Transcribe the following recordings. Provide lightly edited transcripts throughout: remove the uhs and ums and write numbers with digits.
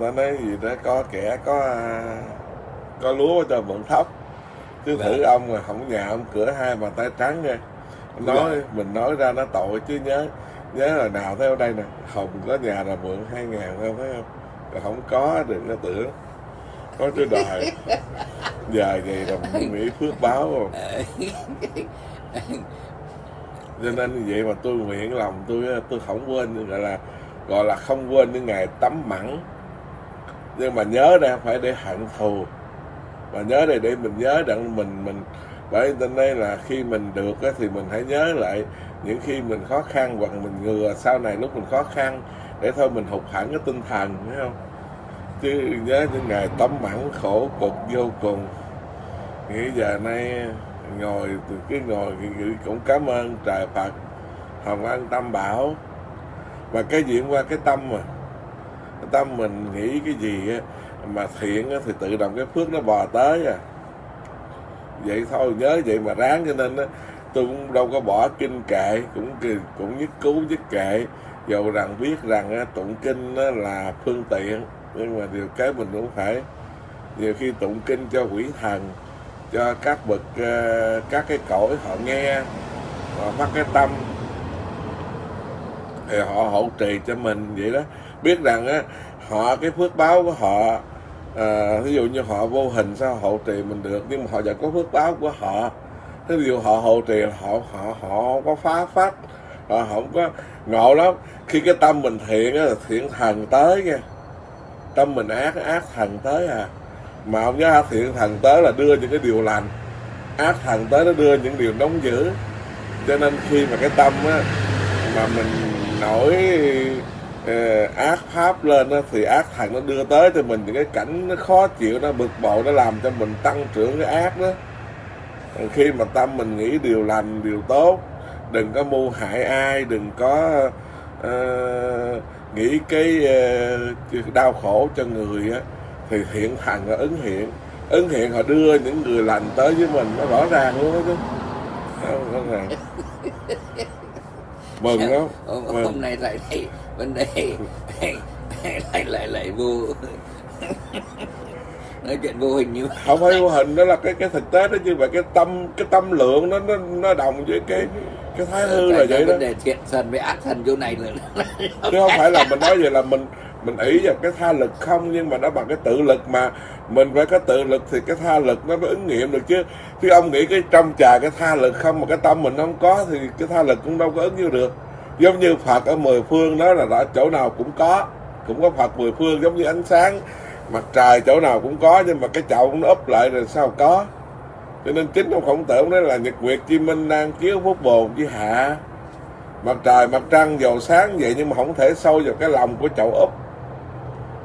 Nó nói gì đó có kẻ có lúa cho mượn thóc. Chứ thử ông mà không nhà ông cửa hai bàn tay trắng nghe. Nói mình nói ra nó tội chứ nhớ là nào theo đây nè, Hồng có nhà là mượn 2.000 theo thấy không? Rồi không có đừng nó tưởng có chứ đòi. Giờ vậy là mình nghĩ phước báo không? Cho nên như vậy mà tôi nguyện lòng tôi không quên, gọi là không quên những ngày tắm mặn. Nhưng mà nhớ đây không phải để hận thù, mà nhớ đây để mình nhớ rằng mình bởi nên đây là khi mình được á, thì mình hãy nhớ lại những khi mình khó khăn, hoặc mình ngừa sau này lúc mình khó khăn để thôi mình hụt hẳn cái tinh thần, phải không? Chứ nhớ những ngày tắm mặn khổ cực vô cùng. Nghĩ giờ nay ngồi cũng cảm ơn trời Phật Hồng Ân Tam Bảo. Và cái diễn qua cái tâm mà tâm mình nghĩ cái gì mà thiện thì tự động cái phước nó bò tới à. Vậy thôi, nhớ vậy mà ráng. Cho nên tôi cũng đâu có bỏ kinh kệ, cũng nhất cứu nhất kệ, dầu rằng biết rằng tụng kinh là phương tiện, nhưng mà điều cái mình cũng phải nhiều khi tụng kinh cho quỷ thần, cho các bậc các cái cõi họ nghe, họ phát cái tâm thì họ hỗ trì cho mình vậy đó. Biết rằng á, họ cái phước báo của họ, ví dụ như họ vô hình sao hộ trì mình được, nhưng mà họ vẫn có phước báo của họ. Thế ví dụ họ hộ trì họ có phá phách, họ không có ngộ lắm. Khi cái tâm mình thiện á, thiện thần tới nha, tâm mình ác ác thần tới à. Mà ông nhớ thiện thần tới là đưa những cái điều lành, ác thần tới nó đưa những điều đóng dữ. Cho nên khi mà cái tâm á, mà mình nổi ác pháp lên á, thì ác thần nó đưa tới cho mình những cái cảnh nó khó chịu, nó bực bội, nó làm cho mình tăng trưởng cái ác đó. Khi mà tâm mình nghĩ điều lành, điều tốt, đừng có mưu hại ai, đừng có nghĩ cái đau khổ cho người á, thì thiện thần nó ứng hiện họ đưa những người lành tới với mình, nó rõ ràng luôn đó chứ. Rõ ràng. Mừng lắm. Hôm nay lại đây, bên đây lại vô nói chuyện vô hình như không phải vô hình, đó là cái thực tế đó. Nhưng mà cái tâm lượng nó đồng với cái thái hư là vậy đó. Vấn đề thiện thần với ác thần chỗ này là chứ không phải là mình nói vậy là mình ý vào cái tha lực không, nhưng mà nó bằng cái tự lực. Mà mình phải có tự lực thì cái tha lực nó mới ứng nghiệm được chứ. Chứ ông nghĩ cái trong trà cái tha lực không mà cái tâm mình không có thì cái tha lực cũng đâu có ứng như được. Giống như Phật ở mười phương đó là đã chỗ nào cũng có Phật mười phương, giống như ánh sáng mặt trời chỗ nào cũng có, nhưng mà cái chậu cũng nó úp lại rồi sao có. Cho nên chính ông Khổng Tử nói là nhật nguyệt chi minh đang chiếu phúc bồn chi hạ. Mặt trời mặt trăng dầu sáng vậy nhưng mà không thể sâu vào cái lòng của chậu úp.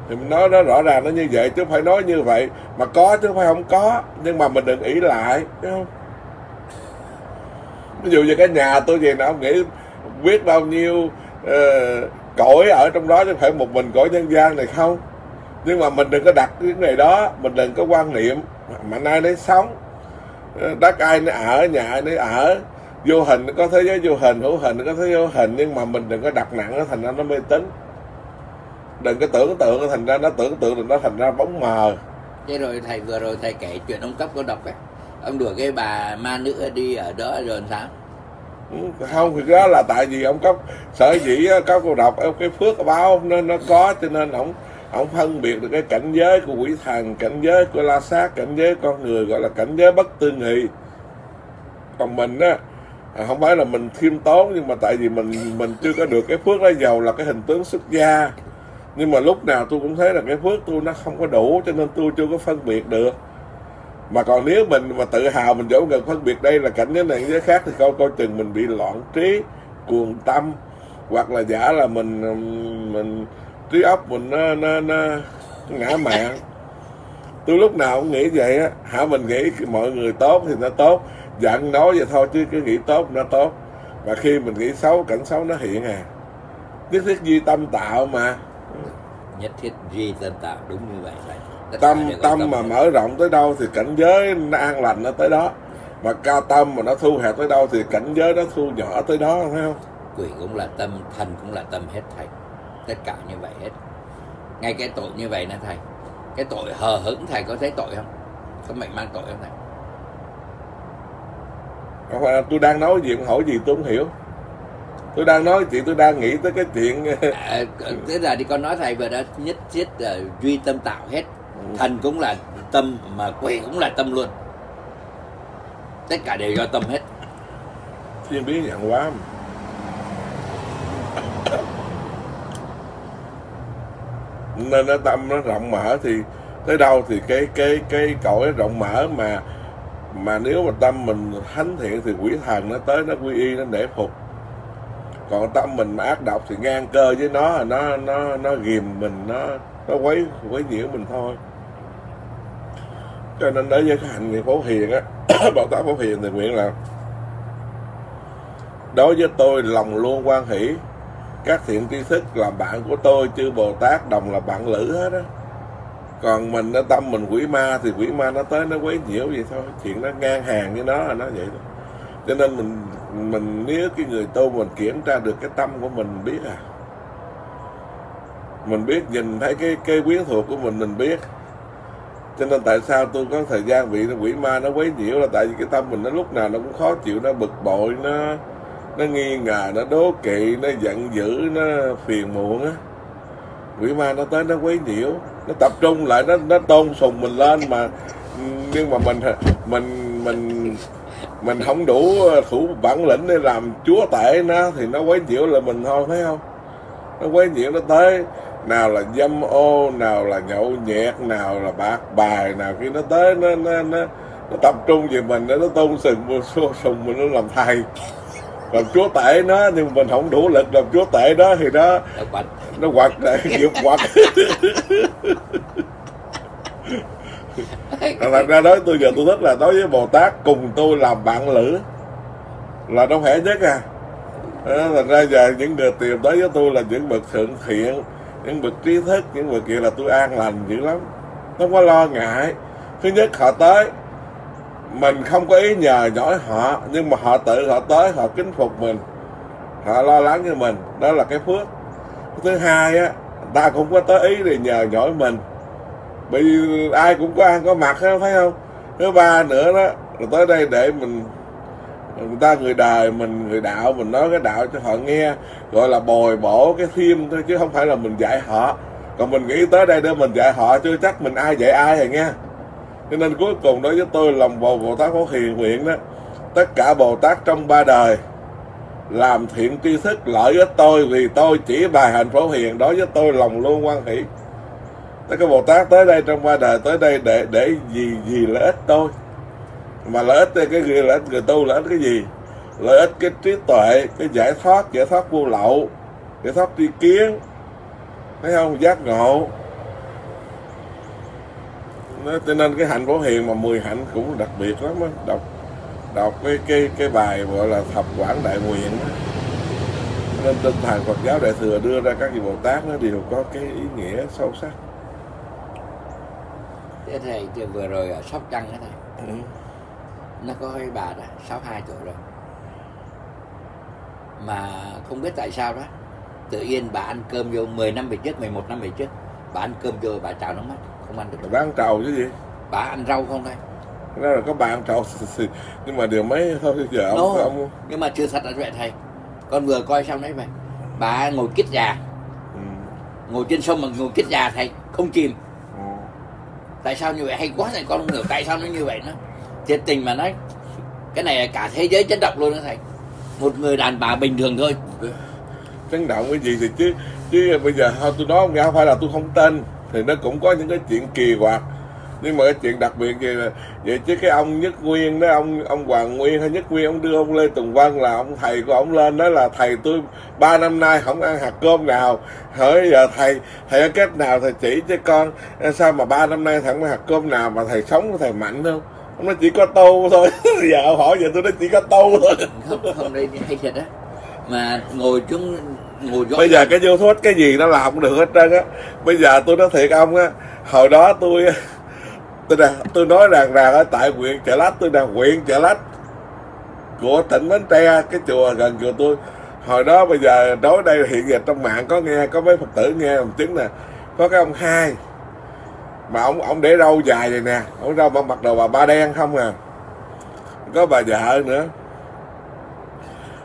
Thì mình nói nó rõ ràng nó như vậy chứ phải nói như vậy mà có chứ phải không có. Nhưng mà mình đừng ỷ lại, đúng không? Ví dụ như cái nhà tôi vậy nè, ông nghĩ biết bao nhiêu cõi ở trong đó chứ phải một mình cõi nhân gian này không. Nhưng mà mình đừng có đặt cái này đó, mình đừng có quan niệm mà nay lấy sống đất ai nó ở, nhà ai nó ở. Vô hình có thế giới vô hình, hữu hình có thế giới hữu hình, nhưng mà mình đừng có đặt nặng nó thành ra nó mê tín. Đừng có tưởng tượng thành ra nó tưởng tượng rồi nó thành ra bóng mờ. Thế rồi thầy vừa rồi thầy kể chuyện ông Cấp có đọc ấy. Ông đuổi cái bà ma nữ đi ở đó rồi làm sao? Không, thì đó là tại vì ông Cấp sở dĩ có cô đọc cái phước báo nên nó có, cho nên ông phân biệt được cái cảnh giới của quỷ thần, cảnh giới của la sát, cảnh giới con người, gọi là cảnh giới bất tư nghị. Còn mình á, không phải là mình khiêm tốn, nhưng mà tại vì mình chưa có được cái phước đó. Giàu là cái hình tướng xuất gia, nhưng mà lúc nào tôi cũng thấy là cái phước tôi nó không có đủ, cho nên tôi chưa có phân biệt được. Mà còn nếu mình mà tự hào mình dẫu gần phân biệt đây là cảnh giới này giới khác thì coi chừng mình bị loạn trí, cuồng tâm, hoặc là giả là mình trí óc mình nó ngã mạn. Tôi lúc nào cũng nghĩ vậy á, hả? Mình nghĩ mọi người tốt thì nó tốt, giận nói vậy thôi chứ cứ nghĩ tốt nó tốt. Mà khi mình nghĩ xấu, cảnh xấu nó hiện à. Nhất thiết duy tâm tạo mà. Nhất thiết duy tâm tạo, đúng như vậy. Tâm mà mở rộng tới đâu thì cảnh giới nó an lành nó tới đó. Mà ca tâm mà nó thu hẹp tới đâu thì cảnh giới nó thu nhỏ tới đó, phải không? Quỷ cũng là tâm, thần cũng là tâm hết thảy. Tất cả như vậy hết. ngay cái tội như vậy nè thầy, cái tội hờ hững thầy có thấy tội không? Có mệnh mang tội không thầy? Không phải, tôi đang nói gì, hỏi gì tôi không hiểu. Tôi đang nói chuyện, tôi đang nghĩ tới cái chuyện thế là đi con nói thầy vừa đã nhất thiết là duy tâm tạo hết. Thần cũng là tâm mà quỷ cũng là tâm luôn, tất cả đều do tâm hết. Thiên biến dạng quá mà. Nên nó tâm nó rộng mở thì tới đâu thì cái cõi rộng mở mà. Mà nếu mà tâm mình thánh thiện thì quỷ thần nó tới nó quy y, nó nể phục. Còn tâm mình mà ác độc thì ngang cơ với nó, nó ghìm mình, nó quấy nhiễu mình thôi. Cho nên đối với cái hành nguyện Phổ Hiền á, Bảo Tát Phổ Hiền thì nguyện là: đối với tôi lòng luôn hoan hỷ, các thiện tri thức làm bạn của tôi, chư Bồ Tát đồng là bạn lữ hết á. Còn mình nó tâm mình quỷ ma thì quỷ ma nó tới nó quấy nhiễu vậy thôi, chuyện nó ngang hàng với nó là nó vậy thôi. Cho nên mình nếu cái người tu mình kiểm tra được cái tâm của mình biết à, mình biết nhìn thấy cái quyến thuộc của mình biết. Cho nên tại sao tôi có thời gian bị quỷ ma nó quấy nhiễu là tại vì cái tâm mình nó lúc nào nó cũng khó chịu, nó bực bội, nó nghi ngờ, nó đố kỵ, nó giận dữ, nó phiền muộn á. Quỷ ma nó tới nó quấy nhiễu, nó tập trung lại, nó tôn sùng mình lên mà. Nhưng mà mình không đủ bản lĩnh để làm chúa tể nó thì nó quấy nhiễu là mình thôi, thấy không? Nó quấy nhiễu nó tới, nào là dâm ô, nào là nhậu nhẹt, nào là bạc bài, nào khi nó tới nó tập trung về mình, nó tôn sùng mình, nó làm thầy, làm chúa tể nó. Nhưng mình không đủ lực làm chúa tể đó thì nó quật, nghiệp quật. Thật ra đó tôi giờ tôi thích là đối với Bồ Tát cùng tôi làm bạn lữ là đâu hẻ nhất à. Thành ra giờ những người tìm tới với tôi là những bậc thượng thiện, những bậc trí thức, những bậc kia là tôi an lành dữ lắm, không có lo ngại. Thứ nhất họ tới mình không có ý nhờ giỏi họ, nhưng mà họ tự họ tới, họ kính phục mình, họ lo lắng cho mình, đó là cái phước. Thứ hai á, ta cũng có tới ý để nhờ giỏi mình, bởi vì ai cũng có ăn có mặc, thấy không? Thứ ba nữa đó là tới đây để mình, người ta người đời mình, người đạo mình nói cái đạo cho họ nghe, gọi là bồi bổ cái thêm thôi, chứ không phải là mình dạy họ. Còn mình nghĩ tới đây để mình dạy họ, chứ chắc mình ai dạy ai rồi nghe. Cho nên cuối cùng đối với tôi lòng Bồ Tát Phổ Hiền nguyện đó, tất cả Bồ Tát trong ba đời làm thiện tri thức lợi với tôi, vì tôi chỉ bài hành Phổ Hiền, đối với tôi lòng luôn hoan hỷ. Tất cả Bồ Tát tới đây trong ba đời tới đây để gì lợi ích tôi. Mà lợi ích cái gì, lợi ích người tu, lợi ích cái gì? Lợi ích cái trí tuệ, cái giải thoát vô lậu, giải thoát tri kiến, thấy không? Giác ngộ. Cho nên cái hạnh Phổ Hiền mà 10 hạnh cũng đặc biệt lắm á. Đọc cái bài gọi là Thập Quảng Đại Nguyện đó. Nên tinh thần Phật giáo Đại Thừa đưa ra các vị Bồ Tát nó đều có cái ý nghĩa sâu sắc. Thế thầy vừa rồi ở Sóc Trăng đó thầy, nó có cái bà đó 62 tuổi rồi mà không biết tại sao đó tự nhiên bà ăn cơm vô 10 năm về trước, 11 năm về trước bà ăn cơm vô bà trào nó mất, không ăn được. Bà ăn trầu chứ gì? Bà ăn rau không thôi. Đó là có bà ăn trầu nhưng mà điều mấy thôi giờ không. Nhưng mà chưa thật là vậy thầy, con vừa coi xong đấy, vậy bà ngồi kít già, ngồi trên sông mà ngồi kít già thầy, không chìm. Tại sao như vậy? Hay quá thầy, con không hiểu tại sao nó như vậy nữa. Thiệt tình mà nói, cái này cả thế giới chấn động luôn đó thầy. Một người đàn bà bình thường thôi chấn động cái gì thì chứ bây giờ tôi nói không, không phải là tôi không tin thì nó cũng có những cái chuyện kỳ quặc. Nhưng mà cái chuyện đặc biệt gì là vậy chứ cái ông Nhất Nguyên đó, ông Hoàng Nguyên hay Nhất Nguyên, ông đưa ông Lê Tùng Văn là ông thầy của ông lên đó là thầy tôi 3 năm nay không ăn hạt cơm nào. Hỏi giờ thầy có cách nào thầy chỉ cho con sao mà 3 năm nay thằng ăn hạt cơm nào mà thầy sống thầy mạnh không? Ông nói chỉ có tu thôi. Giờ hỏi vậy tôi nói chỉ có tu thôi. Không đây hay thiệt á. Mà ngồi chúng ngồi gió. Bây giờ cái vô thuyết cái gì nó làm cũng được hết trơn á. Bây giờ tôi nói thiệt ông á, hồi đó tôi nói rằng ở tại huyện Chợ Lách, tôi là huyện Chợ Lách của tỉnh Bến Tre, cái chùa gần chùa tôi hồi đó. Bây giờ đối đây hiện giờ trong mạng có nghe, có mấy Phật tử nghe làm chứng nè, Có cái ông hai mà ông để râu dài vậy nè, ông râu mà mặc đồ bà ba đen không à, có bà vợ nữa.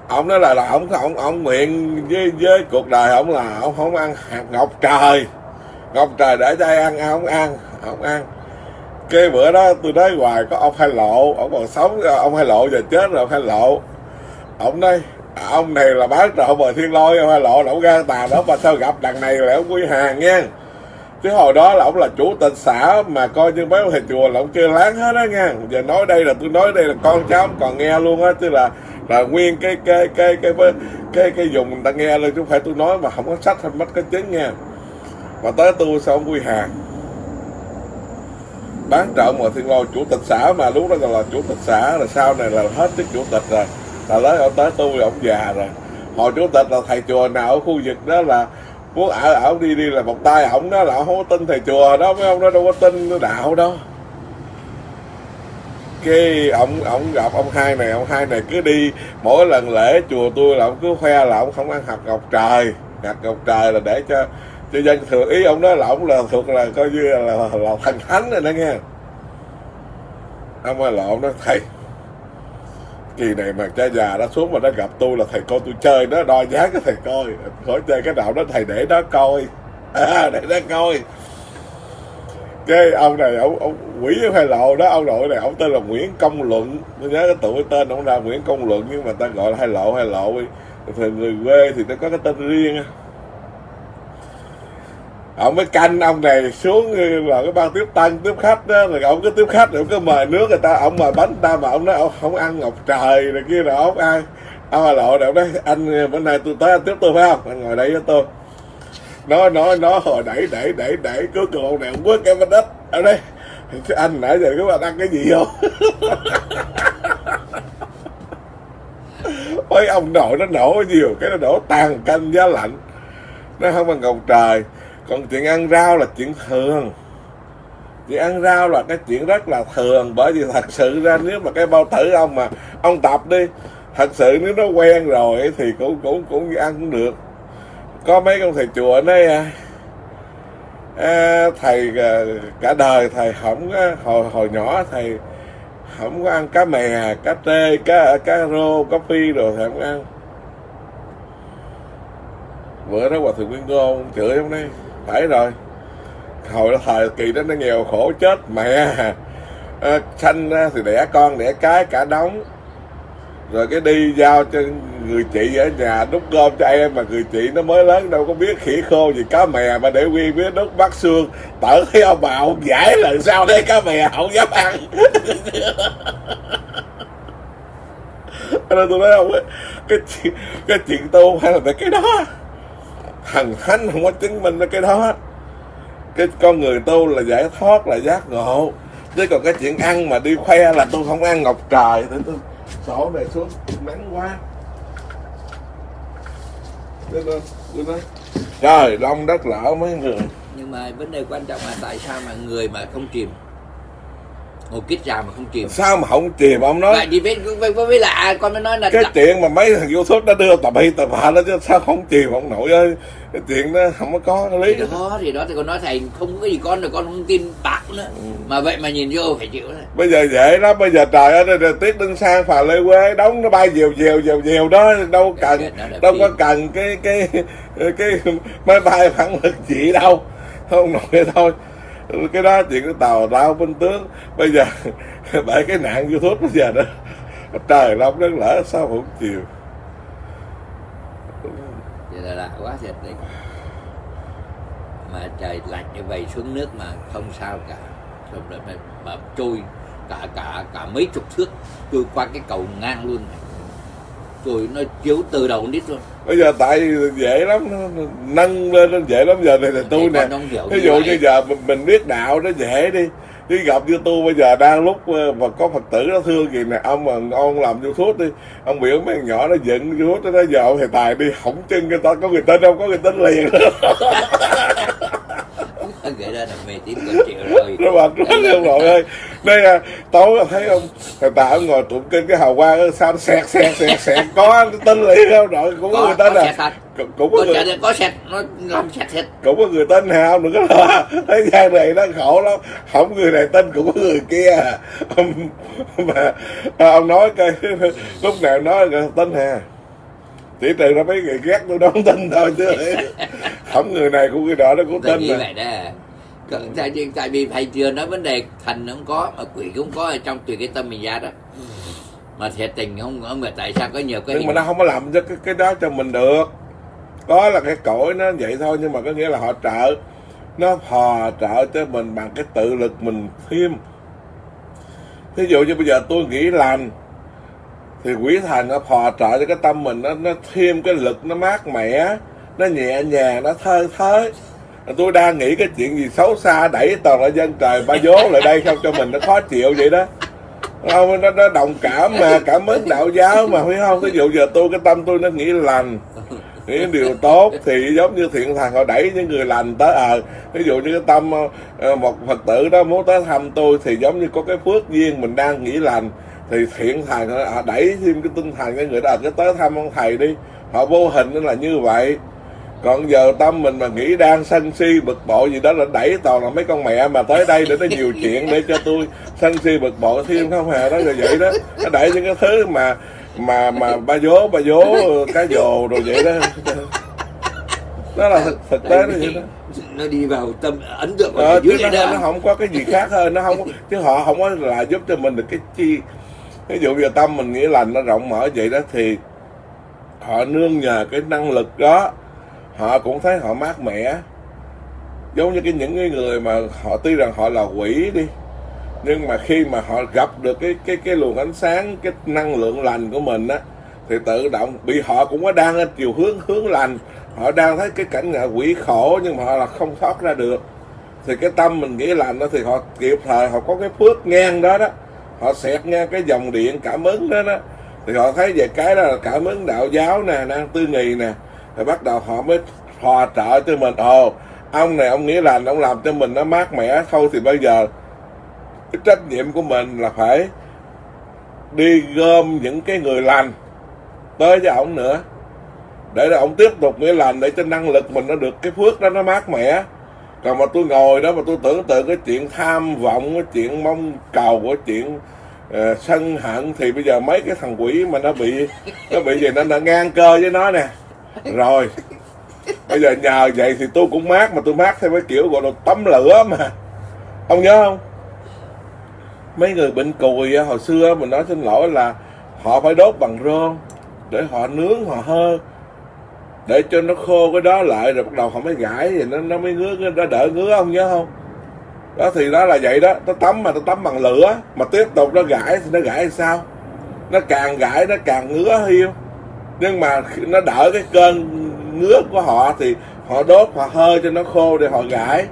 Ông nói là ông nguyện với cuộc đời ông là ông không ăn hạt ngọc trời để cho ai ăn ông ăn. Cái bữa đó tôi nói hoài, có ông Hai Lộ, ông còn sống, ông Hai Lộ giờ chết rồi, ông Hai Lộ. Ông nói ông này là bác rồi bờ Thiên Lôi, ông Hai Lộ là ông ra tà đó, mà sao gặp đằng này là ông quy hàng nha. Chứ hồi đó là ông là chủ tịch xã mà coi như mấy ông thầy chùa là ông kêu láng hết á nha. Giờ nói đây là tôi nói đây là con cháu còn nghe luôn á, chứ là nguyên cái vùng người ta nghe luôn, chứ không phải tôi nói mà không có sách hay mất cái chứng nha. Mà tới tôi sao ông quy hàng. Bán trộm mà Thiên Lôi chủ tịch xã, mà lúc đó còn là chủ tịch xã, rồi sau này là hết chức chủ tịch rồi, là lấy ông tới tu, ông già rồi. Hồi chủ tịch là thầy chùa nào ở khu vực đó là muốn ảo đi là một tay ổng đó, là ổng không có tin thầy chùa đó, mấy ông đó đâu có tin đạo đó. Cái ổng gặp ông hai này cứ đi mỗi lần lễ chùa tôi là ổng cứ khoe là ổng không ăn hạt ngọc trời là để cho dân thường. Ý ông nói là ông là thuộc là coi như là thành thánh rồi đó nghe. Ông ơi là ông nói thầy, kỳ này mà cha già đã xuống mà nó gặp tôi là thầy coi tôi chơi đó, đo giá cái thầy coi khỏi chơi cái đạo đó, thầy để đó coi để nó coi. Cái ông này ông quỷ với Hai Lộ đó, ông nội này ông tên là Nguyễn Công Luận, tôi nhớ cái tuổi tên ông là Nguyễn Công Luận, nhưng mà ta gọi là Hai Lộ thì người quê thì nó có cái tên riêng. Ông mới canh ông này xuống là cái ban tiếp tân tiếp khách đó, rồi ông cứ tiếp khách rồi ông cứ mời nước người ta, ông mời bánh người ta, mà ông nói ông không ăn ngọc trời rồi kia là ông ăn. Ông Hai Lộ này ông nói anh bữa nay tôi tới anh tiếp tôi phải không, anh ngồi đây với tôi. Nó hồi đẩy cứ cười ông này ông quất cái bánh ít ở đây. Anh nãy giờ các bạn ăn cái gì không? Ôi ông nội nó nổ nhiều cái, nó đổ tàn canh giá lạnh, nó không ăn ngọc trời. Còn chuyện ăn rau là chuyện thường. Chuyện ăn rau là cái chuyện rất là thường. Bởi vì thật sự ra nếu mà cái bao tử ông mà ông tập đi, thật sự nếu nó quen rồi thì cũng ăn cũng được. Có mấy con thầy chùa nói thầy cả đời thầy không có, hồi nhỏ thầy không có ăn cá mè, cá trê, cá rô, cá phi rồi thầy không ăn. Bữa đó Hòa Thượng Nguyên Ngôn chửi ông đấy, phải rồi, hồi đó thời kỳ đó nó nghèo khổ chết mẹ, sanh ra thì đẻ con đẻ cái cả đống, rồi cái đi giao cho người chị ở nhà đút cơm cho em, mà người chị nó mới lớn đâu có biết khỉ khô gì cá mè, mà để nguyên biết đút bắt xương tở thấy ông bà ông giải lần sau đấy cá mè không dám ăn. Nên tôi nói không, cái chuyện tu hay là về cái đó. Thần thánh không có chứng minh cái đó. Cái con người tu là giải thoát, là giác ngộ. Chứ còn cái chuyện ăn mà đi khoe là tôi không ăn ngọc trời, để tôi sổ này xuống nắng quá. Tôi nói trời long đất lở mấy người. Nhưng mà vấn đề quan trọng là tại sao mà người mà không chìm, ngồi kít ra mà không chìm, sao mà không chìm? Ông nói vậy thì với lạ, con mới nói là cái chuyện mà mấy thằng YouTube đã đưa tập hạ đó, chứ sao không chìm? Ông nội ơi, cái chuyện đó không có lý thì đó thì con nói thầy không có gì con rồi, con không tin bạc nữa. Mà vậy mà nhìn vô phải chịu này. Bây giờ dễ lắm, bây giờ trời ơi, Tiết Đinh Sang, Phà Lê Quế đóng nó bay dèo đó, đâu cần đâu có cần cái máy bay phản lực gì đâu. Ông nội thôi, cái đó chuyện cái tàu lao bên tướng. Bây giờ bởi cái nạn YouTube bây giờ đó, trời long đất lỡ sao không chịu. Vậy là lạ quá thiệt đấy, mà trời lạnh như vậy xuống nước mà không sao cả, xong rồi mà trôi cả mấy chục thước, trôi qua cái cầu ngang luôn, rồi nó chiếu từ đầu nít luôn. Bây giờ tại dễ lắm, nâng lên nó dễ lắm. Giờ này là tôi nè, ví dụ như giờ mình biết đạo nó dễ đi, chứ gặp như tôi bây giờ đang lúc mà có Phật tử nó thương gì nè, ông làm YouTube đi, ông biểu mấy thằng nhỏ nó dựng YouTube đó, giờ ông thầy tài đi hỏng chân người ta, có người tin không? Có người tin liền. Vậy đó là mê tín con chịu rồi. Nó mệt quá ông nội ơi. Đây tối thấy ông thầy Tạ ông ngồi tụng kinh, cái hào quang sao nó xẹt có tin liền không? Nội cũng có người tin à. cũng có người... chợ có sạch, nó làm sạch thịt. Cũng có người tin hả ông, đừng có lo. Thế gian này nó khổ lắm, không người này tin cũng có người kia. Ông nói coi, lúc nào nói là tin hà. Chỉ trừ nó mấy người ghét tôi đó không tin thôi chứ. Không người này cũng người đó nó cũng tin như vậy đó. Tại vì thầy chưa nói vấn đề thành cũng có, mà quỷ cũng có ở trong tùy cái tâm mình ra đó. Mà thiệt tình không mà tại sao có nhiều cái... Nhưng mà nó không có làm cho cái đó cho mình được. Có là cái cõi nó vậy thôi, nhưng mà có nghĩa là họ trợ. Nó hò trợ cho mình bằng cái tự lực mình thêm. Thí dụ như bây giờ tôi nghĩ lành thì quỷ thần nó hò trợ cho cái tâm mình, nó thêm cái lực, nó mát mẻ, nó nhẹ nhàng, nó thơ thới. Tôi đang nghĩ cái chuyện gì xấu xa đẩy toàn là dân trời ba vố lại đây không cho mình nó khó chịu vậy đó. Không, nó đồng cảm mà, cảm mến đạo giáo mà, phải không? Ví dụ giờ tôi cái tâm tôi nó nghĩ lành, nghĩ điều tốt thì giống như thiện thần họ đẩy những người lành tới. Ví dụ như cái tâm một Phật tử đó muốn tới thăm tôi thì giống như có cái phước duyên mình đang nghĩ lành thì thiện thần họ đẩy thêm cái tinh thần cái người đó cái tới thăm ông thầy đi, họ vô hình nên là như vậy. Còn giờ tâm mình mà nghĩ đang sân si bực bội gì đó là đẩy toàn là mấy con mẹ mà tới đây để nó nhiều chuyện để cho tôi sân si bực bội thêm không hề đó, rồi vậy đó. Nó đẩy những cái thứ mà ba vố cá dồ rồi vậy đó. Đó là thực tế nó vậy đó. Nó đi vào tâm ấn tượng ở dưới này đó. Nó không có cái gì khác hơn, nó không có, chứ họ không có là giúp cho mình được cái chi. Ví dụ giờ tâm mình nghĩ lành nó rộng mở vậy đó thì họ nương nhờ cái năng lực đó họ cũng thấy họ mát mẻ. Giống như cái những cái người mà họ tuy rằng họ là quỷ đi, nhưng mà khi mà họ gặp được cái luồng ánh sáng, cái năng lượng lành của mình á, thì tự động bị họ cũng có đang ở chiều hướng lành. Họ đang thấy cái cảnh là quỷ khổ nhưng mà họ là không thoát ra được. Thì cái tâm mình nghĩ lành đó thì họ kịp thời họ có cái phước ngang đó đó, họ xẹt ngang cái dòng điện cảm ứng đó đó. Thì họ thấy về cái đó là cảm ứng đạo giáo nè, năng tư nghì nè. Rồi bắt đầu họ mới hòa trợ cho mình. Ồ, ông này ông nghĩ lành, ông làm cho mình nó mát mẻ thôi, thì bây giờ cái trách nhiệm của mình là phải đi gom những cái người lành tới với ổng nữa, để ổng tiếp tục nghĩ lành, để cho năng lực mình nó được cái phước đó nó mát mẻ. Còn mà tôi ngồi đó mà tôi tưởng tượng cái chuyện tham vọng, cái chuyện mong cầu, cái chuyện sân hận, thì bây giờ mấy cái thằng quỷ mà nó bị gì nó ngang cơ với nó nè. Rồi bây giờ nhờ vậy thì tôi cũng mát, mà tôi mát theo cái kiểu gọi là tắm lửa mà. Ông nhớ không, mấy người bệnh cùi hồi xưa mình nói xin lỗi là họ phải đốt bằng rơm để họ nướng họ hơ để cho nó khô cái đó lại, rồi bắt đầu họ mới gãi thì nó mới ngứa, nó đỡ ngứa. Ông nhớ không, đó thì đó là vậy đó. Nó tắm mà nó tắm bằng lửa mà tiếp tục nó gãi thì nó gãi sao, nó càng gãi nó càng ngứa hiu. Nhưng mà nó đỡ cái cơn ngứa của họ thì họ đốt họ hơi cho nó khô để họ gãi.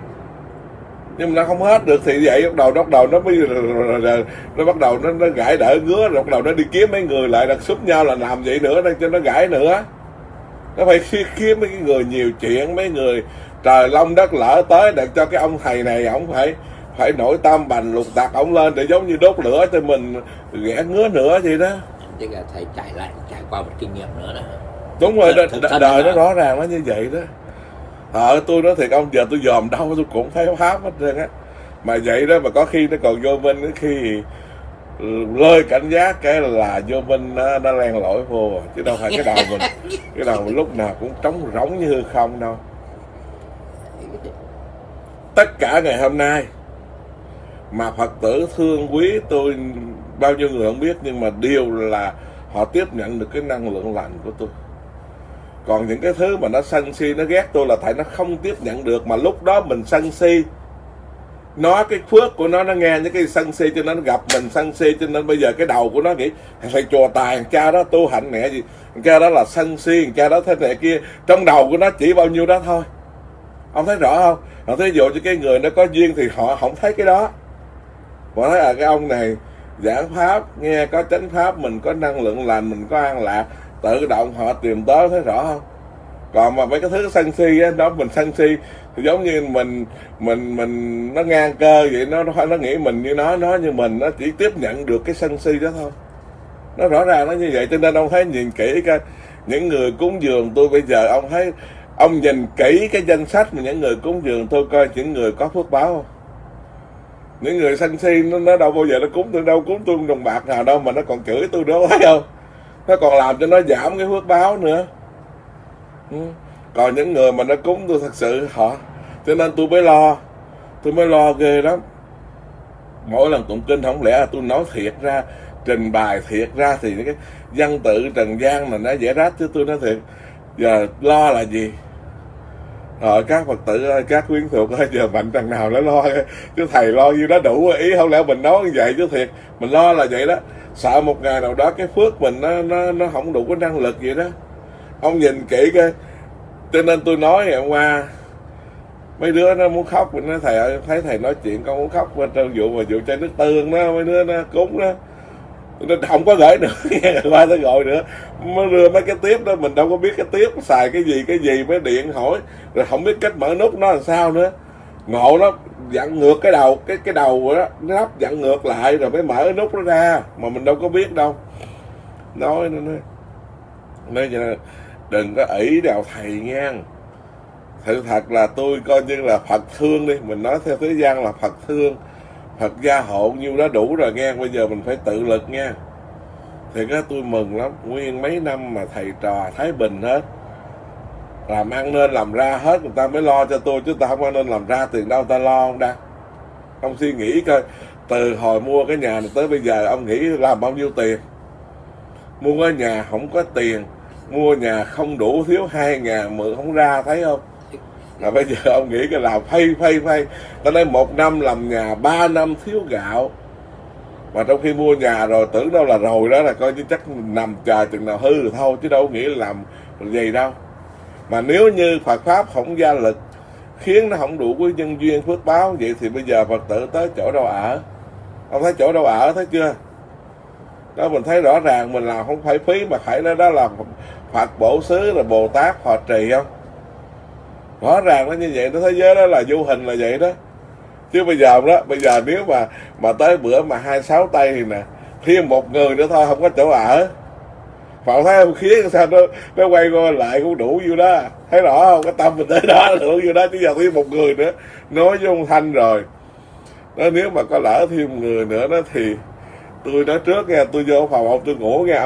Nhưng mà nó không hết được thì vậy bắt đầu nó gãi đỡ ngứa, rồi bắt đầu nó đi kiếm mấy người lại đặt xúc nhau là làm vậy nữa cho nó gãi nữa. Nó phải kiếm mấy cái người nhiều chuyện, mấy người trời long đất lỡ tới để cho cái ông thầy này ổng phải nổi tam bành lục tạc ổng lên để giống như đốt lửa cho mình ghẻ ngứa nữa vậy đó. Tức là thầy trải qua một kinh nghiệm nữa đó. Đúng rồi, đời nó rõ ràng nó như vậy đó. Tôi nói thiệt ông, giờ tôi dòm đâu tôi cũng thấy pháp hết trơn á. Mà vậy đó, mà có khi nó còn vô minh, khi lơi cảnh giác cái là vô minh nó len lỏi vô, chứ đâu phải cái đầu mình lúc nào cũng trống rỗng như hư không đâu. Tất cả ngày hôm nay mà Phật tử thương quý tôi, bao nhiêu người không biết, nhưng mà điều là họ tiếp nhận được cái năng lượng lành của tôi. Còn những cái thứ mà nó sân si, nó ghét tôi là tại nó không tiếp nhận được. Mà lúc đó mình sân si, nó cái phước của nó nghe những cái sân si, cho nên nó gặp mình sân si. Cho nên bây giờ cái đầu của nó nghĩ thầy chùa tài, thằng cha đó tu hạnh mẹ gì, thằng cha đó là sân si, thằng cha đó thế này kia. Trong đầu của nó chỉ bao nhiêu đó thôi. Ông thấy rõ không? Ông thấy dụ cho cái người nó có duyên thì họ không thấy cái đó. Họ thấy cái ông này giảng pháp, nghe có chánh pháp, mình có năng lượng lành, mình có an lạc, tự động họ tìm tới. Thấy rõ không? Còn mà mấy cái thứ sân si á, đó mình sân si thì giống như mình nó ngang cơ vậy, nó nghĩ mình như nó như mình, nó chỉ tiếp nhận được cái sân si đó thôi. Nó rõ ràng nó như vậy. Cho nên ông thấy nhìn kỹ coi, những người cúng dường tôi bây giờ ông thấy, ông nhìn kỹ cái danh sách mà những người cúng dường tôi coi những người có phước báo không. Những người sân si nó đâu bao giờ nó cúng tôi, đâu cúng tôi đồng bạc nào đâu mà nó còn chửi tôi nữa, thấy không, nó còn làm cho nó giảm cái phước báo nữa. Còn những người mà nó cúng tôi thật sự họ, cho nên tôi mới lo ghê lắm. Mỗi lần tụng kinh không lẽ là tôi nói thiệt ra, trình bày thiệt ra thì những cái văn tự trần gian mà nó dễ rách, chứ tôi nói thiệt giờ lo là gì. Rồi các Phật tử ơi, các quyến thuộc ơi, giờ mạnh thằng nào nó lo chứ thầy lo như đó đủ ý, không lẽ mình nói như vậy chứ thiệt mình lo là vậy đó. Sợ một ngày nào đó cái phước mình nó không đủ cái năng lực vậy đó, ông nhìn kỹ coi. Cho nên tôi nói ngày hôm qua mấy đứa nó muốn khóc, mình nói thầy ơi, thấy thầy nói chuyện con muốn khóc bên trong vụ chai nước tương đó, mấy đứa nó cúng đó nó không có gửi nữa qua tới gọi nữa, mới đưa mấy cái tiếp đó, mình đâu có biết cái tiếp xài cái gì, mới điện hỏi rồi không biết cách mở nút nó làm sao nữa. Ngộ nó dặn ngược cái đầu, cái đầu đó nó lắp dặn ngược lại rồi mới mở nút nó ra, mà mình đâu có biết đâu. Nói đừng có ỷ vào thầy nha. Sự thật là tôi coi như là Phật thương đi, mình nói theo thế gian là Phật thương, Phật gia hộ nhiêu đó đủ rồi nghe, bây giờ mình phải tự lực nha. Thì cái tôi mừng lắm, nguyên mấy năm mà thầy trò thái bình hết, làm ăn nên làm ra hết, người ta mới lo cho tôi, chứ ta không có nên làm ra tiền đâu ta lo không đã. Ông suy nghĩ coi, từ hồi mua cái nhà này tới bây giờ ông nghĩ làm bao nhiêu tiền. Mua cái nhà không có tiền, mua nhà không đủ, thiếu 2 ngàn mượn không ra, thấy không. Là bây giờ ông nghĩ cái làm phay, ta nói 1 năm làm nhà, 3 năm thiếu gạo, mà trong khi mua nhà rồi tưởng đâu là rồi đó, là coi chứ chắc nằm chờ chừng nào hư thôi, chứ đâu nghĩ làm gì đâu. Mà nếu như Phật pháp không gia lực, khiến nó không đủ cái nhân duyên phước báo, vậy thì bây giờ Phật tử tới chỗ đâu ở. Ông thấy chỗ đâu ở thấy chưa đó, mình thấy rõ ràng mình làm không phải phí, mà phải nói đó là Phật Bổ Xứ là Bồ Tát họ trì không. Rõ ràng nó như vậy, nó thế giới đó là vô hình là vậy đó. Chứ bây giờ đó, bây giờ nếu mà tới bữa mà 26 tây thì nè, thêm 1 người nữa thôi không có chỗ ở. Phật thấy không khí sao nó quay qua lại cũng đủ vô đó. Thấy rõ không, cái tâm mình tới đó đủ vô đó, chứ giờ thêm 1 người nữa. Nói với ông Thanh rồi đó, nếu mà có lỡ thêm 1 người nữa đó thì tôi nói trước nghe, tôi vô phòng ông tôi ngủ nghe,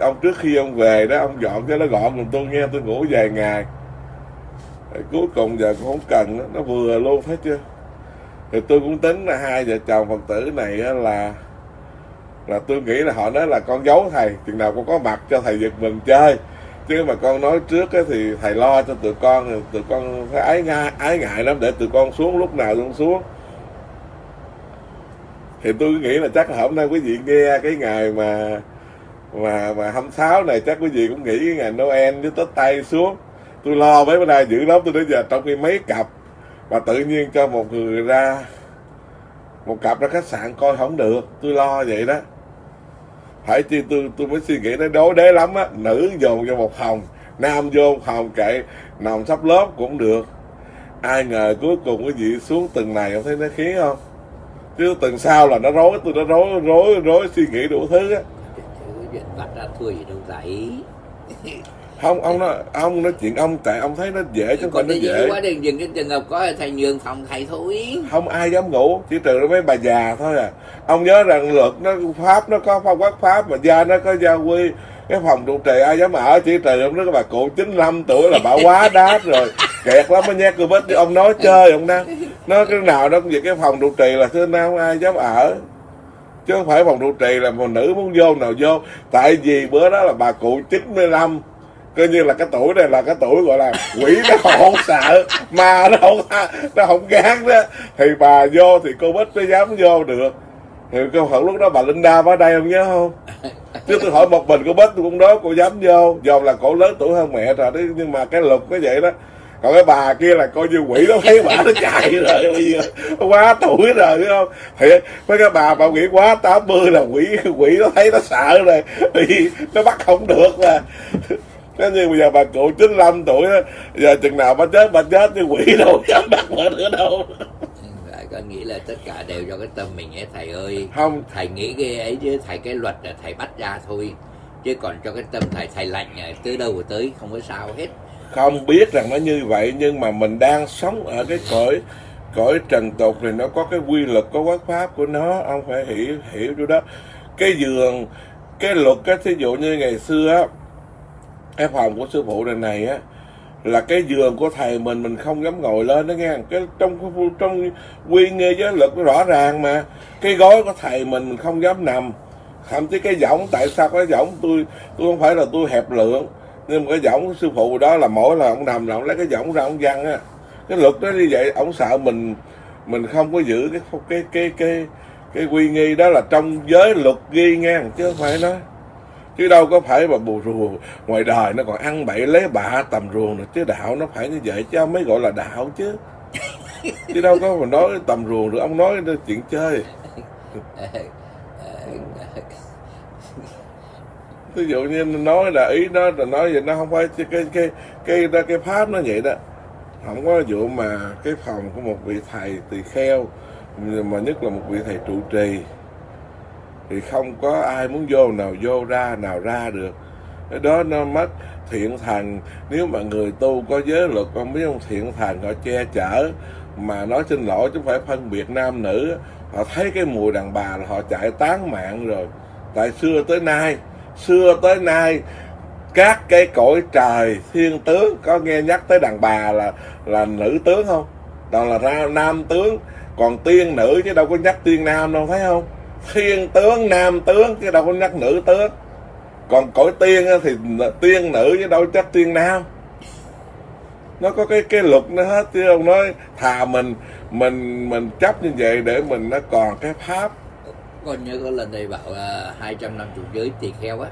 ông trước khi ông về đó, ông dọn cho nó gọn giùm tôi nghe, tôi ngủ vài ngày. Cuối cùng giờ cũng không cần, nó vừa luôn, thấy chưa. Thì tôi cũng tính là 2 vợ chồng Phật tử này là tôi nghĩ là họ nói là con giấu thầy, chừng nào con có mặt cho thầy giật mình chơi, chứ mà con nói trước thì thầy lo cho tụi con phải ái ngại lắm, để tụi con xuống lúc nào cũng xuống. Thì tôi nghĩ là chắc là hôm nay quý vị nghe cái ngày mà 26 này, chắc quý vị cũng nghĩ cái ngày Noel với Tết Tây xuống. Tôi lo mấy bữa nay dữ lắm, tôi nói giờ trong khi mấy cặp mà tự nhiên cho 1 người ra, 1 cặp ra khách sạn coi không được, tôi lo vậy đó. Phải chi tôi mới suy nghĩ nó đối đế lắm á, nữ dồn vô 1 phòng, nam vô 1 phòng, kệ nằm sắp lớp cũng được. Ai ngờ cuối cùng cái gì xuống từng này, không thấy nó khiến không. Chứ từng sau là nó rối, tôi nó rối suy nghĩ đủ thứ á. Chuyện bắt ra thôi gì đâu dạy. Không, ông nói chuyện ông, tại ông thấy nó dễ chứ còn nó dễ quá, đừng cái trường hợp có thầy nhường phòng thầy thôi, không ai dám ngủ, chỉ trừ mấy bà già thôi à. Ông nhớ rằng luật nó pháp nó có phong quát pháp, mà gia nó có gia quy, cái phòng trụ trì ai dám ở, chỉ trừ ông đó cái bà cụ 95 tuổi là bà quá đát rồi kẹt lắm mới nhét cô bít. Ông nói chơi ông đó, nó cái nào đó cũng vậy, cái phòng trụ trì là thứ nào không ai dám ở, chứ không phải phòng trụ trì là phụ nữ muốn vô nào vô. Tại vì bữa đó là bà cụ 95, coi như là cái tuổi này là cái tuổi gọi là quỷ nó không sợ, ma nó không gán đó, thì bà vô thì cô Bích nó dám vô được. Thì câu hỏi lúc đó bà Linda ở đây không nhớ không, chứ tôi hỏi một mình cô Bích tôi cũng đó cô dám vô, dù là cổ lớn tuổi hơn mẹ rồi đấy, nhưng mà cái luật nó vậy đó. Còn cái bà kia là coi như quỷ nó thấy bà nó chạy rồi, bây giờ quá tuổi rồi đúng không. Thì mấy cái bà nghĩ quá 80 là quỷ nó thấy nó sợ rồi, thì nó bắt không được mà. Thế nhưng bây giờ bà cụ 95 tuổi đó, giờ chừng nào bà chết thì quỷ đâu dám bắt bà nữa đâu. Con nghĩ là tất cả đều do cái tâm mình ấy thầy ơi. Không, thầy nghĩ cái ấy chứ thầy cái luật là thầy bắt ra thôi, chứ còn cho cái tâm thầy lạnh tới đâu tới không có sao hết. Không biết rằng nó như vậy, nhưng mà mình đang sống ở cái cõi trần tục thì nó có cái quy luật, có quốc pháp của nó, ông phải hiểu chỗ đó. Cái luật, cái thí dụ như ngày xưa á, cái phòng của sư phụ đằng này á, là cái giường của thầy mình không dám ngồi lên đó nghe. Cái trong quy nghe giới luật rõ ràng mà. Cái gối của thầy mình không dám nằm. Thậm chí cái võng, tại sao cái võng tôi không phải là tôi hẹp lượng, nhưng mà cái võng của sư phụ đó là mỗi lần ông nằm là ông lấy cái võng ra ông văng á. Cái luật đó như vậy, ông sợ mình không có giữ cái quy nghi đó, là trong giới luật ghi nghe, chứ không phải nó. Chứ đâu có phải mà bù rùa ngoài đời nó còn ăn bậy lấy bạ tầm ruồng nữa, chứ đạo nó phải như vậy chứ ông mới gọi là đạo chứ. Chứ đâu có mà nói tầm ruồng được, ông nói chuyện chơi. Ví dụ như nói là ý đó là nói vậy, nó không phải cái pháp nó vậy đó. Không có vụ mà cái phòng của một vị thầy tỳ kheo, mà nhất là một vị thầy trụ trì, thì không có ai muốn vô nào ra được. Cái đó nó mất thiện thần. Nếu mà người tu có giới luật, không biết không, thiện thần họ che chở. Mà nói xin lỗi chứ phải phân biệt nam nữ. Họ thấy cái mùi đàn bà là họ chạy tán mạng rồi. Tại xưa tới nay các cái cõi trời thiên tướng có nghe nhắc tới đàn bà là nữ tướng không? Toàn là nam tướng, còn tiên nữ chứ đâu có nhắc tiên nam đâu, thấy không? Thiên tướng, nam tướng chứ đâu có nhắc nữ tướng. Còn cõi tiên thì tiên nữ chứ đâu chắc tiên nam. Nó có cái luật nó hết, chứ ông nói thà mình chấp như vậy để mình nó còn cái pháp. Còn nhớ có lần thầy bảo 250 giới tỳ kheo á,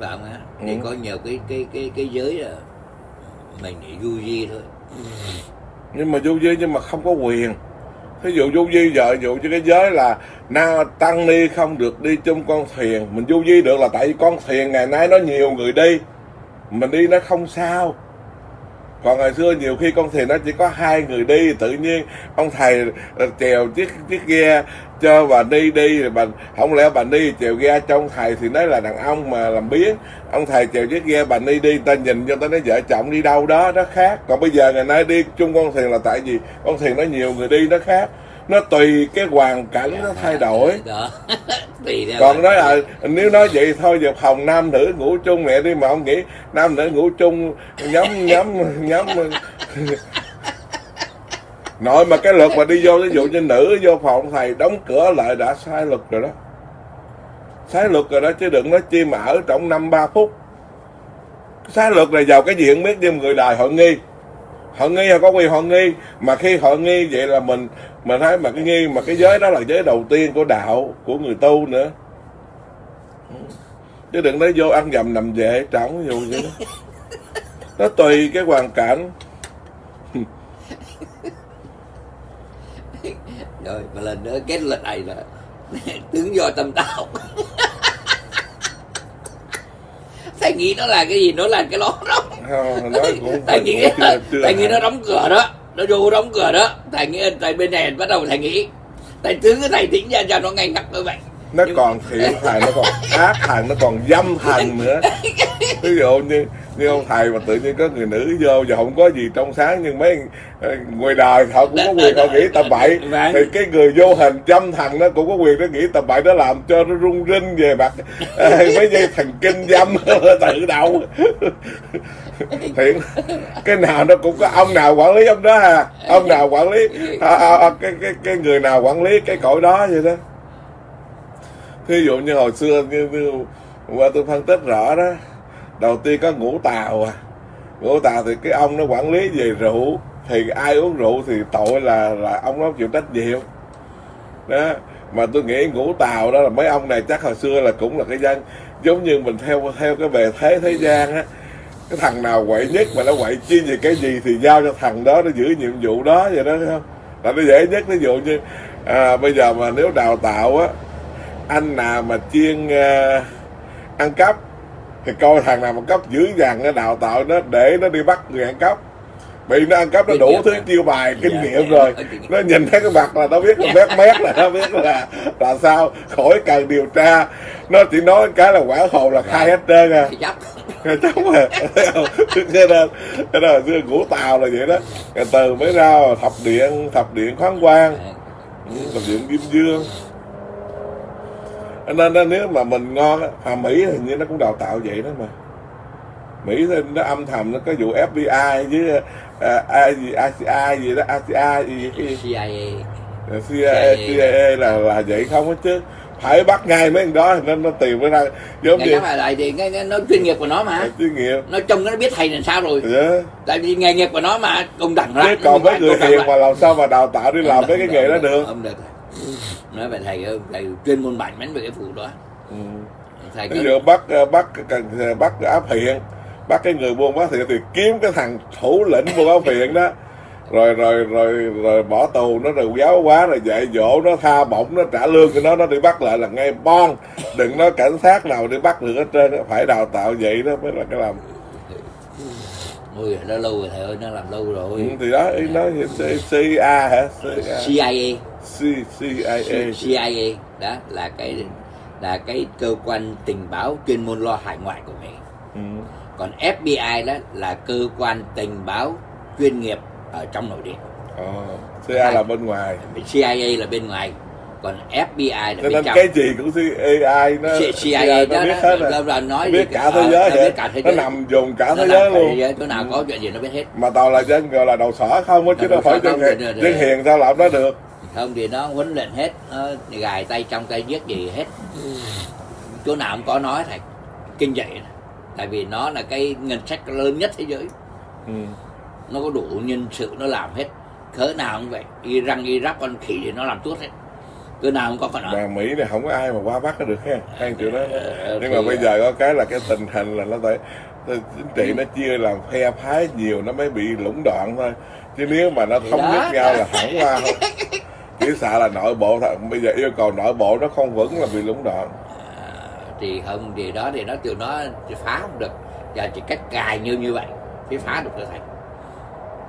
bảo á thì có nhiều cái giới là mình du di thôi. Nhưng mà du di nhưng mà không có quyền. Thí dụ du di giờ dụ cho cái giới là tăng ni không được đi chung con thuyền. Mình du di được là tại vì con thuyền ngày nay nó nhiều người đi, mình đi nó không sao. Còn ngày xưa nhiều khi con thuyền nó chỉ có 2 người đi, tự nhiên ông thầy chèo chiếc ghe cho bà đi đi, bà không lẽ bà đi chèo ghe cho ông thầy thì nói là đàn ông mà làm biếng. Ông thầy chèo chiếc ghe bà đi đi, ta nhìn cho ta nói vợ chồng đi đâu đó, nó khác. Còn bây giờ ngày nay đi chung con thuyền là tại vì con thuyền nó nhiều người đi, nó khác. Nó tùy cái hoàn cảnh nó thay đổi. Còn nói là nếu nói vậy thôi giờ phòng nam nữ ngủ chung mẹ đi, mà ông nghĩ nam nữ ngủ chung nhóm nội mà cái luật mà đi vô, ví dụ như nữ vô phòng thầy đóng cửa lại đã sai luật rồi đó. Sai luật rồi đó, chứ đừng nói chi mà ở trong 5-3 phút. Sai luật này vào cái gì không biết, nhưng người đời họ nghi. Họ nghi là có quyền họ nghi, mà khi họ nghi vậy là mình thấy mà cái nghi, mà cái giới đó là giới đầu tiên của đạo, của người tu nữa. Chứ đừng nói vô ăn dầm nằm về trỏng dù vậy đó. Nó tùy cái hoàn cảnh. Rồi mà lần nữa kết luận này là tướng do tâm tạo. Thầy nghĩ nó là cái gì, nó là cái lỗ đó. Thầy nghĩ nó đóng cửa đó, nó vô đóng cửa đó. Thầy nghĩ tại bên này bắt đầu thầy nghĩ, thầy tướng cái thầy tính ra cho nó ngay ngập như vậy. Nó còn thiện thầy, nó còn ác thầy, nó còn dâm thần nữa. Ví dụ như ông thầy mà tự nhiên có người nữ vô và không có gì trong sáng, nhưng mấy người đời họ cũng có quyền họ nghĩ tầm bậy. Thì cái người vô hình dâm thần nó cũng có quyền nó nghĩ tầm bậy, nó làm cho nó rung rinh về mặt mấy dây thần kinh dâm tự đầu. Thiện cái nào nó cũng có, ông nào quản lý ông đó à, ông nào quản lý cái người nào quản lý cái cõi đó vậy đó. Ví dụ như hồi xưa như qua tôi phân tích rõ đó, đầu tiên có Ngũ Tào à. Ngũ Tào thì cái ông nó quản lý về rượu, thì ai uống rượu thì tội là ông nó chịu trách nhiệm đó. Mà tôi nghĩ Ngũ Tào đó là mấy ông này chắc hồi xưa là cũng là cái dân giống như mình theo cái bề thế thế gian á. Cái thằng nào quậy nhất mà nó quậy chi về cái gì thì giao cho thằng đó nó giữ nhiệm vụ đó vậy đó, thấy không? Là nó dễ nhất. Ví dụ như bây giờ mà nếu đào tạo á, anh nào mà chuyên ăn cắp thì coi thằng nào mà cắp dữ dằn, nó đào tạo nó để nó đi bắt người ăn cắp. bị nó ăn cắp nó đủ thứ chiêu bài kinh nghiệm rồi, nó nhìn thấy cái mặt là nó biết là mét mét là nó biết là sao, khỏi cần điều tra. Nó chỉ nói cái là quả hồ là khai hết trơn à. Cho nên xưa của Tàu là vậy đó. Từ mới ra thập điện Khoáng Quang, thập điện Kim Dương. Nên nếu mà mình ngon á, à, Mỹ hình như nó cũng đào tạo vậy đó mà. Mỹ nó âm thầm nó có vụ FBI với ACI gì đó, CIA là vậy không hết chứ. Phải bắt ngay mấy thằng đó thì nó tìm nó ra. Giống như nó lại thì nó chuyên nghiệp của nó mà. Chuyên nghiệp. Nó trông nó biết thầy làm sao rồi. Yeah. Tại vì nghề nghiệp của nó mà công đẳng ra. Chứ còn mấy người hiền mà làm sao mà đào tạo đi làm mấy cái nghề đó được. Không được. Nói về thầy chuyên môn bản mến về cái vụ đó. Thầy ví dụ bắt áp hiện, bắt cái người buôn bán thiện thì kiếm cái thằng thủ lĩnh buôn áp hiện đó, rồi bỏ tù nó, rồi giáo quá, rồi dạy dỗ nó, tha bổng nó, trả lương cho nó đi bắt lại là ngay bon. Đừng nói cảnh sát nào đi bắt được hết trơn, phải đào tạo vậy đó mới là cái làm. Ôi nó lâu rồi thầy ơi, nó làm lâu rồi. Ừ, thì đó ý nói CIA hả? CIA đó là cái cơ quan tình báo chuyên môn lo hải ngoại của Mỹ. Ừ. Còn FBI đó là cơ quan tình báo chuyên nghiệp ở trong nội địa. CIA là bên ngoài. CIA là bên ngoài. Còn FBI là bên trong. Cái gì cũng CIA nó. CIA nó biết hết rồi. Nó biết cả thế giới. Nó nằm dùng cả thế giới luôn. Chỗ nào có chuyện gì nó biết hết. Mà Tàu là dân gọi là đầu sỏ không á, chứ đâu phải dân hiền sao làm nó được. Không thì nó huấn luyện hết, nó gài tay trong tay giết gì hết. Chỗ nào cũng có nói thầy. Kinh vậy. Tại vì nó là cái ngân sách lớn nhất thế giới. Nó có đủ nhân sự nó làm hết. Cỡ nào cũng vậy. Iran, Iraq, con khỉ thì nó làm tốt hết. Cỡ nào cũng có phần đó. Mỹ này không có ai mà qua bắt nó được ha. Hay chịu đó. Nhưng mà bây giờ có cái là cái tình hình là nó phải chính trị nó chia làm phe phái nhiều nó mới bị lũng đoạn thôi. Chứ nếu mà nó thống nhất nhau là không qua không. Chỉ sợ là nội bộ thôi. Bây giờ yêu cầu nội bộ nó không vững là bị lũng đoạn. Thì không, thì đó thì nó tụi nó phá không được. Giờ chỉ cách cài như vậy mới phá được thầy.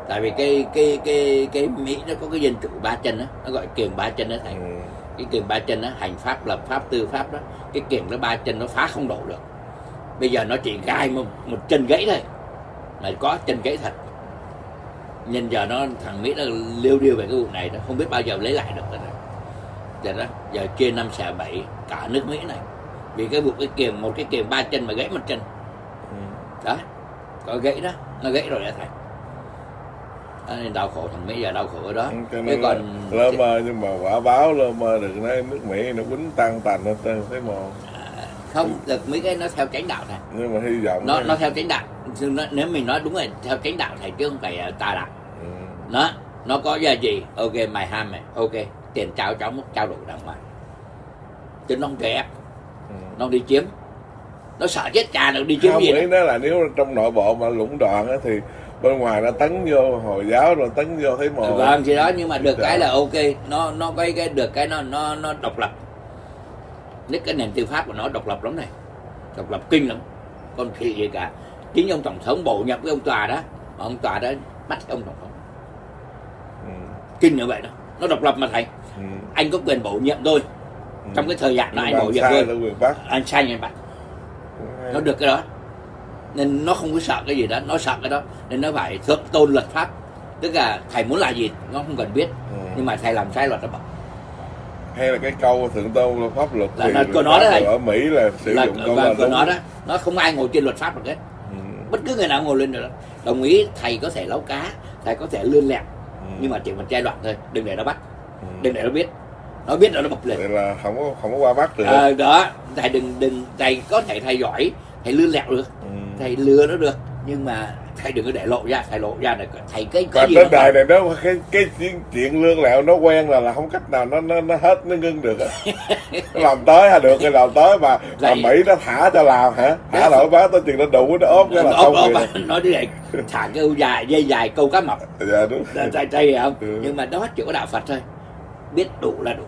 Tại vì cái Mỹ nó có cái dân chủ ba chân đó, nó gọi kiềng ba chân đó thầy. Cái kiềng ba chân đó, hành pháp, lập pháp, tư pháp đó, cái kiềng nó ba chân nó phá không đổ được. Bây giờ nó chỉ gai một chân gãy thôi, là có chân gãy thật. Nhân giờ nó thằng Mỹ nó liêu điêu về cái vụ này đó, không biết bao giờ lấy lại được rồi. Giờ đó, giờ chia năm xẻ bảy cả nước Mỹ này, vì cái vụ cái kiềng một cái kiềng ba chân mà gãy một chân, đó, có gãy đó, nó gãy rồi đã thầy. Nên đau khổ thằng Mỹ giờ đau khổ đó. Cái còn lơ mơ nhưng mà quả báo lơ mơ được nói nước Mỹ nó quýnh tan tành hết trơn thấy mòn. Không được mấy cái nó theo chánh đạo này. Nhưng mà hy vọng nó theo chánh đạo. Nếu mình nói đúng là theo chánh đạo thầy chứ không phải tà đạo. Nó có giờ gì ok mày ham mày ok tiền trao cháu mất trao đổi đàng hoàng. Chứ nó không kẹp, nó không đi chiếm. Nó sợ chết cha nó đi chiếm không, gì. Không nghĩ đó là nếu trong nội bộ mà lũng đoạn á thì bên ngoài nó tấn vô Hồi giáo rồi tấn vô thấy mồ. Vâng thì đó, nhưng mà được cái là ok, nó cái được cái nó độc lập. Nếu cái nền tư pháp của nó độc lập lắm này, độc lập kinh lắm, con khỉ gì cả. Chính ông tổng thống bổ nhập với ông tòa đó, mà ông tòa đó bắt ông tổng thống. Kinh như vậy đó, nó độc lập mà thầy. Anh có quyền bổ nhiệm tôi, trong cái thời gian đó anh bổ nhiệm tôi, anh sai anh bắt. Nó được cái đó. Nên nó không có sợ cái gì đó, nó sợ cái đó. Nên nó phải thượng tôn luật pháp. Tức là thầy muốn là gì, nó không cần biết. Nhưng mà thầy làm sai luật nó bảo. Hay là cái câu thượng tôn pháp luật là thì của nó đó thầy. Ở Mỹ là sử dụng câu là của nó đó. Nó không ai ngồi trên luật pháp được hết. Bất cứ người nào ngồi lên được đó. Đồng ý thầy có thể lấu cá, thầy có thể lươn lẹo. Nhưng mà chỉ một giai đoạn thôi, đừng để nó bắt. Đừng để nó biết. Nó biết rồi nó bật lên. Vậy là không có qua bắt được. Đó, thầy đừng thầy có thể thầy giỏi, thầy lươn lẹo được. Thầy lừa nó được, nhưng mà thầy đừng có để lộ ra, thầy lộ ra là thầy cái gì trên đời này nó cái chuyện lương lẹo nó quen là không cách nào nó hết nó ngưng được. Nó làm tới hả, được rồi làm tới mà Mỹ nó thả cho làm hả, thả nổi bá tới chuyện nó đủ nó ốp cái là không kìa. Nói như vậy thả cái dài dây dài câu cá mập. Dạ đúng. Thầy hiểu không? Nhưng mà đó chỉ có đạo Phật thôi, biết đủ là đủ,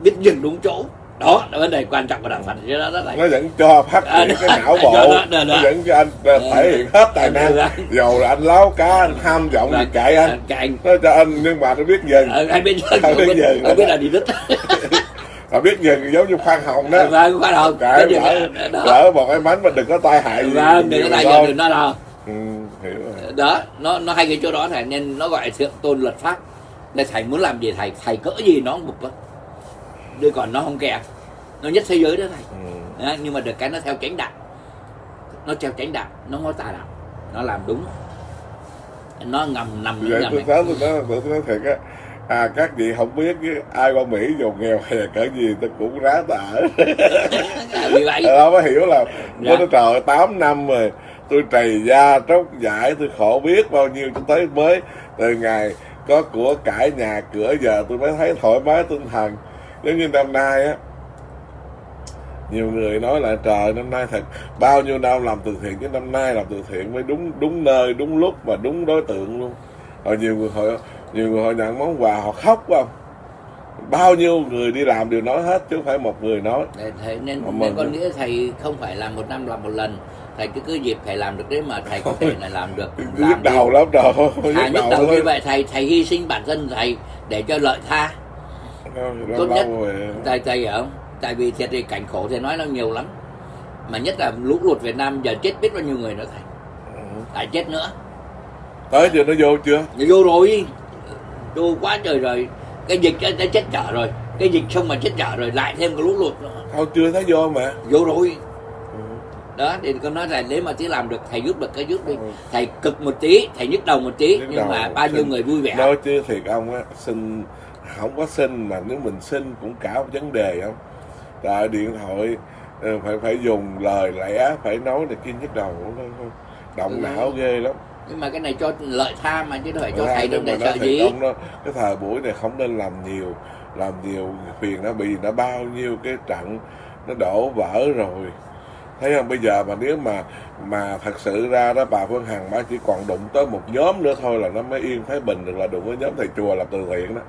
biết dừng đúng chỗ. Đó là vấn đề quan trọng của đạo Phật, chứ đó là nó vẫn cho phát triển cái não bộ, nó vẫn cho anh thể hiện hết tài năng, dù là anh láo cá, anh ham vọng gì kệ anh, nó cho anh nhưng mà nó biết dừng, anh biết dừng, anh biết là đi đích. Mà biết dừng giống như khoan hồng đó, khoan hồng kệ lỡ một cái bánh mà đừng có tai hại gì, đừng có tai hại đó, nó hay cái chỗ đó thầy, nên nó gọi thượng tôn luật pháp. Nên thầy muốn làm gì thầy cỡ gì nó cũng bực lắm. Đôi còn nó không kè, nó nhất thế giới đó thầy. Đó, nhưng mà được cái nó theo chánh đạo, nó theo chánh đạo, nó ngó tà đạo, nó làm đúng, nó ngầm nằm vậy. Tôi nói thiệt á, các vị không biết ai qua Mỹ dù nghèo hay là cỡ gì tôi cũng rá tà hết. Nó mới hiểu là dạ. Nó trời 8 năm rồi tôi trầy da tróc giải, tôi khổ biết bao nhiêu, tôi tới mới từ ngày có của cải nhà cửa giờ tôi mới thấy thoải mái tinh thần. Giống như năm nay á, nhiều người nói là trời năm nay thật bao nhiêu năm làm từ thiện, chứ năm nay làm từ thiện mới đúng nơi, đúng lúc và đúng đối tượng luôn. Rồi nhiều người họ nhận món quà họ khóc không? Bao nhiêu người đi làm đều nói hết chứ không phải một người nói. Thầy, nên con nghĩ thầy không phải làm một năm làm một lần, thầy cứ dịp thầy làm được đấy mà thầy có thể là làm được. Nhức đầu lắm rồi. Nhức đầu như vậy thầy hy sinh bản thân thầy để cho lợi tha. Tốt nhất thầy hiểu không? Tại vì thiệt thì cảnh khổ thầy nói nó nhiều lắm, mà nhất là lũ lụt Việt Nam giờ chết biết bao nhiêu người nữa thầy. Tại chết nữa. Tới giờ nó vô chưa? Nó vô rồi, vô quá trời rồi. Cái dịch nó chết chở rồi, cái dịch xong mà chết chở rồi lại thêm cái lũ lụt nữa. Thôi chưa thấy vô mà. Vô rồi. Đó thì con nói là nếu mà thầy làm được, thầy giúp được cái giúp đi. Thầy cực một tí, thầy nhức đầu một tí, nhưng mà bao nhiêu người vui vẻ. Nói chứ thiệt ông á, xin không có xin mà nếu mình xin cũng cả một vấn đề không. Tại điện thoại phải dùng lời lẽ, phải nói là kia nhức đầu cũng động não ghê lắm. Nhưng mà cái này cho lợi tha mà chứ đâu phải cho thầy đâu để sợ gì. Cái thời buổi này không nên làm nhiều phiền nó, bị nó bao nhiêu cái trận nó đổ vỡ rồi. Thấy không, bây giờ mà nếu mà thật sự ra đó bà Phương Hằng bà chỉ còn đụng tới một nhóm nữa thôi là nó mới yên thái bình được, là đụng với nhóm thầy chùa làm từ thiện đó.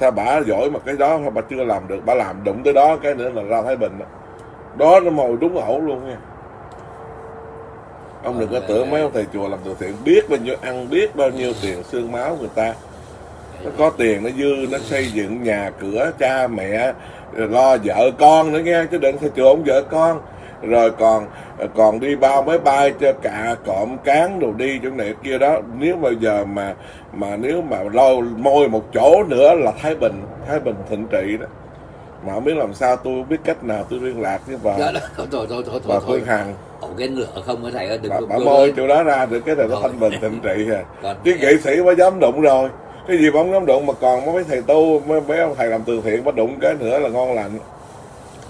Sao bà giỏi mà cái đó bà chưa làm được, bà làm đụng tới đó cái nữa là ra thái bình đó. Đó nó mồi đúng ẩu luôn nha. Ông đừng có tưởng mấy ông thầy chùa làm từ thiện biết bao nhiêu ăn, biết bao nhiêu tiền xương máu người ta. Nó có tiền nó dư, nó xây dựng nhà cửa cha mẹ, lo vợ con nữa nghe, chứ đừng thầy chùa ông vợ con. Rồi còn đi bao máy bay cho cả cộm cán đồ đi chỗ này kia đó. Nếu bây giờ mà nếu mà lo môi một chỗ nữa là Thái Bình thịnh trị đó. Mà không biết làm sao, tôi không biết cách nào tôi liên lạc với bà. Dạ, bà Phương Hằng cái lửa không có thầy ơi, đừng bà môi chỗ đó ra được cái này nó thanh bình thịnh trị à. Chứ nghệ sĩ mới dám đụng rồi, cái gì mà không dám đụng, mà còn mấy thầy tu mấy ông thầy làm từ thiện mới đụng cái nữa là ngon lành.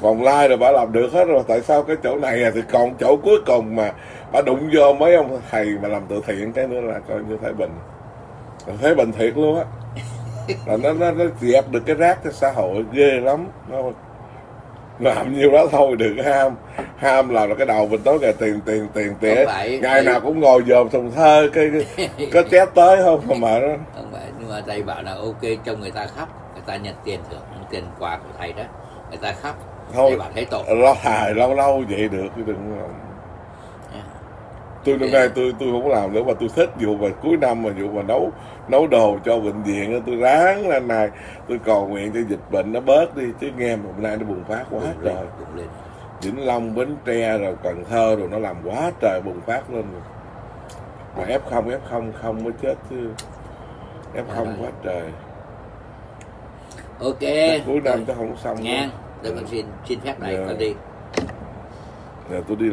Vòng lai rồi bà làm được hết rồi, tại sao cái chỗ này thì còn chỗ cuối cùng mà bà đụng vô mấy ông thầy mà làm từ thiện cái nữa là coi như Thái Bình thiệt luôn á. Là nó dẹp được cái rác cho xã hội ghê lắm. Làm nhiêu đó thôi đừng ham làm là cái đầu mình tối ngày tiền ngày nào cũng ngồi dòm thùng thơ cái có chép tới không mà đó không phải. Nhưng mà thầy bảo là ok cho người ta khóc, người ta nhận tiền thưởng tiền quà của thầy đó, người ta khóc thôi bạn thấy tội lo hài lâu vậy được chứ đừng. Tôi năm nay tôi không làm nữa mà tôi thích vụ mà cuối năm mà vụ mà nấu đồ cho bệnh viện, tôi ráng lên này tôi cầu nguyện cho dịch bệnh nó bớt đi, chứ nghe mà hôm nay nó bùng phát quá trời lên. Vĩnh Long, Bến Tre rồi Cần Thơ rồi nó làm quá trời bùng phát lên rồi. Mà F0 không mới chết chứ F0 quá trời. Ok đến cuối năm tôi không xong ngang, để mình xin phép này con đi. Giờ tôi đi